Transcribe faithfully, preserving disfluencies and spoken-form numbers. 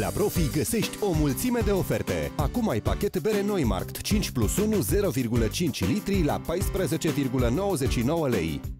La Profi găsești o mulțime de oferte. Acum ai pachet bere Neumarkt cinci plus unu zero virgulă cinci litri la paisprezece virgulă nouăzeci și nouă lei.